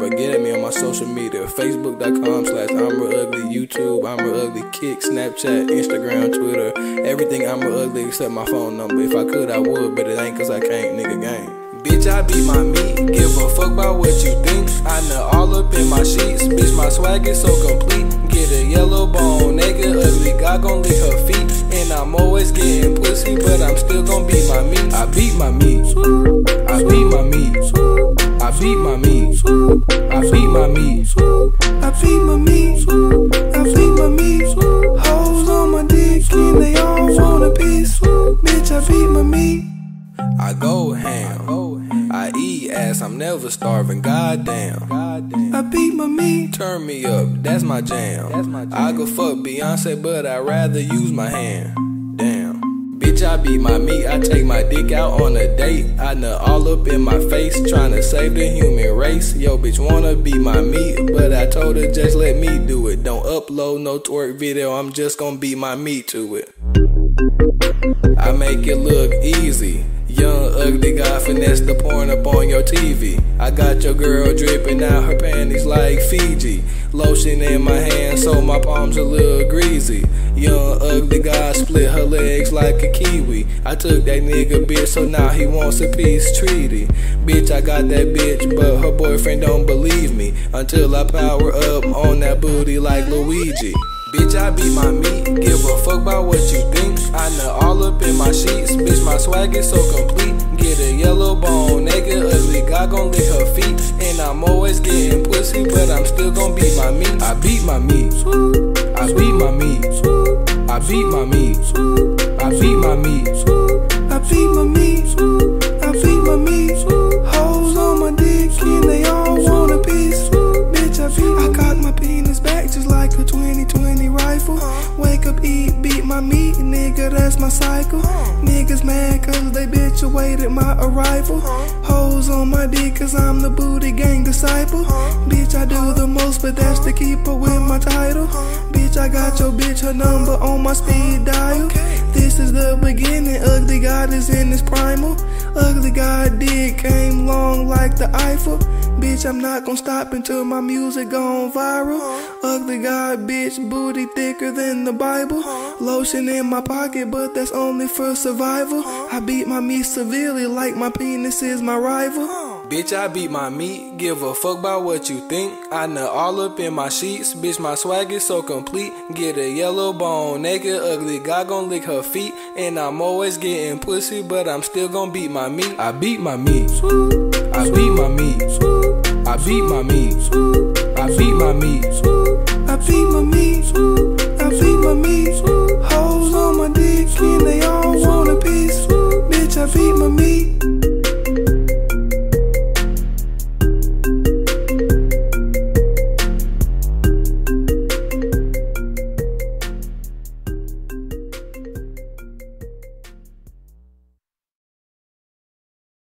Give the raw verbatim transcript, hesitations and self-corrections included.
but get at me on my social media, facebook.com slash I'm Real Ugly, YouTube, I'm Real Ugly, Kick, Snapchat, Instagram, Twitter, everything I'm Real Ugly except my phone number. If I could, I would, but it ain't cause I can't, nigga gang. Bitch, I beat my meat, give a fuck about what you think. I nut all up in my sheets, bitch, my swag is so complete. Get a yellow bone, nigga, Ugly God gon' lick her feet. And I'm always getting pussy, but I'm still gon' beat my meat. I beat my meat, I beat my meat, I beat my meat, I beat my meat, I beat my meat, I beat my meat. Hoes on my dick and they all want a piece. Bitch, I beat my meat. I go ham, I eat ass, I'm never starving, goddamn. I beat my meat, turn me up, that's my jam. I go fuck Beyonce, but I'd rather use my hand, damn. Bitch, I beat my meat, I take my dick out on a date. I nut all up in my face, trying to save the human race. Yo, bitch wanna beat my meat, but I told her just let me do it. Don't upload no twerk video, I'm just gonna beat my meat to it. I make it look easy. Young Ugly God finesse the porn up on your T V. I got your girl dripping out her panties like Fiji. Lotion in my hand so my palms a little greasy. Young Ugly God split her legs like a kiwi. I took that nigga bitch so now he wants a peace treaty. Bitch, I got that bitch but her boyfriend don't believe me until I power up on that booty like Luigi. Bitch, I beat my meat, give a fuck about what you think. I nut all up in my sheets, bitch, my swag is so complete. Get a yellow bone, nigga, Ugly God gon' lick her feet. And I'm always getting pussy, but I'm still gon' beat my meat. I beat my meat, I beat my meat, I beat my meat, I beat my meat, I beat my meat, I beat my meat. Hoes on my dick and they all want a piece. Bitch, I beat my cock my penis back just like a twenty twenty rifle. Wake up, eat, beat my meat, nigga, that's my cycle. Niggas mad cause they bitch awaited my arrival. Hoes on my dick cause I'm the booty gang disciple. Bitch, I do the most but that's the keeper with my title. Bitch, I got your bitch, her number on my speed dial. This is the beginning, Ugly God is in his primal. Ugly God dick came long like the Eiffel. Bitch, I'm not gon' stop until my music gone viral. Ugly God bitch, booty thicker than the Bible. Lotion in my pocket, but that's only for survival. I beat my meat severely like my penis is my rival. Bitch, I beat my meat, give a fuck about what you think. I nut all up in my sheets, bitch, my swag is so complete. Get a yellow bone, naked, Ugly God gon' lick her feet. And I'm always getting pussy, but I'm still gon' beat my meat. I beat my meat, I beat my meat, I beat my meat, I beat my meat.